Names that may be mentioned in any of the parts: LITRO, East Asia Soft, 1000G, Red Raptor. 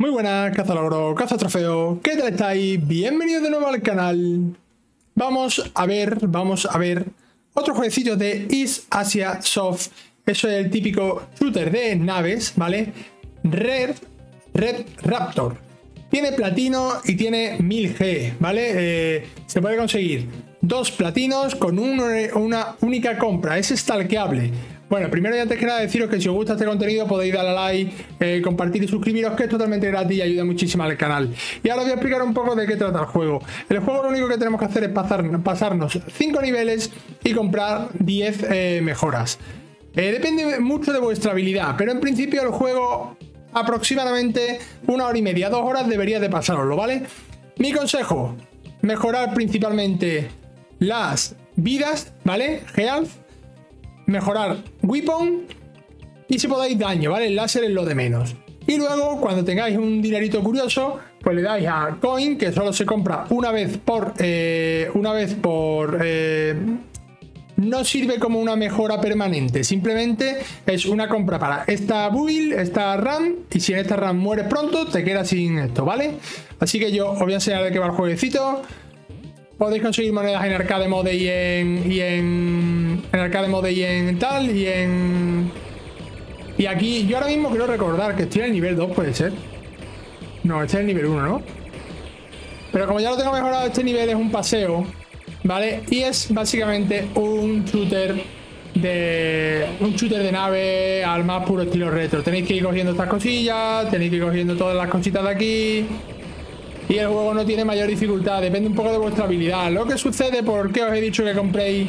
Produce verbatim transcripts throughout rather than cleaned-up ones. Muy buenas, cazalogro, cazatrofeo, ¿qué tal estáis? Bienvenidos de nuevo al canal. Vamos a ver, vamos a ver otro jueguecillo de East Asia Soft. Eso es el típico shooter de naves, ¿vale? Red, Red Raptor. Tiene platino y tiene mil G, ¿vale? Eh, se puede conseguir dos platinos con un, una única compra. Es stalkeable. Bueno, primero y antes que nada deciros que si os gusta este contenido podéis darle a like, eh, compartir y suscribiros, que es totalmente gratis y ayuda muchísimo al canal. Y ahora os voy a explicar un poco de qué trata el juego. El juego lo único que tenemos que hacer es pasar, pasarnos cinco niveles y comprar diez eh, mejoras. Eh, depende mucho de vuestra habilidad, pero en principio el juego aproximadamente una hora y media, dos horas debería de pasaroslo, ¿vale? Mi consejo, mejorar principalmente las vidas, ¿vale? Health. Mejorar weapon y si podéis daño, ¿vale? El láser es lo de menos. Y luego, cuando tengáis un dinerito curioso, pues le dais a coin, que solo se compra una vez por... Eh, una vez por... Eh, no sirve como una mejora permanente, simplemente es una compra para esta build, esta RAM, y si en esta RAM mueres pronto, te quedas sin esto, ¿vale? Así que yo os voy a enseñar de qué va el jueguecito. Podéis conseguir monedas en Arcade Mode y en... Y en, en Arcade Mode y en tal, y en... Y aquí, yo ahora mismo quiero recordar que estoy en el nivel dos, puede ser. No, este es el nivel uno, ¿no? Pero como ya lo tengo mejorado, este nivel es un paseo, ¿vale? Y es básicamente un shooter de... Un shooter de nave al más puro estilo retro. Tenéis que ir cogiendo estas cosillas, tenéis que ir cogiendo todas las cositas de aquí... Y el juego no tiene mayor dificultad, depende un poco de vuestra habilidad. Lo que sucede, ¿por qué os he dicho que compréis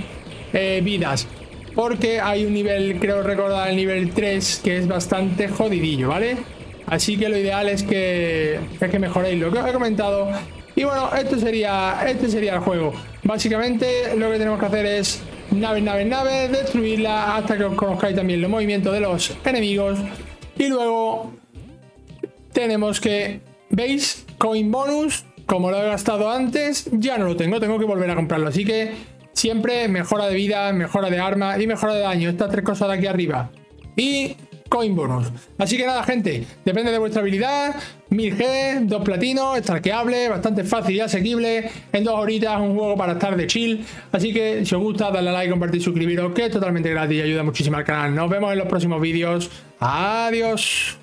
eh, vidas? Porque hay un nivel, creo recordar el nivel tres, que es bastante jodidillo, ¿vale? Así que lo ideal es que, es que mejoréis lo que os he comentado. Y bueno, esto sería, este sería el juego. Básicamente lo que tenemos que hacer es naves, naves, naves, destruirla hasta que os conozcáis también los movimientos de los enemigos. Y luego tenemos que... ¿Veis? Coin bonus, como lo he gastado antes, ya no lo tengo, tengo que volver a comprarlo. Así que siempre mejora de vida, mejora de arma y mejora de daño. Estas tres cosas de aquí arriba. Y coin bonus. Así que nada, gente, depende de vuestra habilidad. mil G, dos platinos, stalkeable, bastante fácil y asequible. En dos horitas, un juego para estar de chill. Así que si os gusta, dadle a like, compartir, suscribiros, que es totalmente gratis y ayuda muchísimo al canal. Nos vemos en los próximos vídeos. Adiós.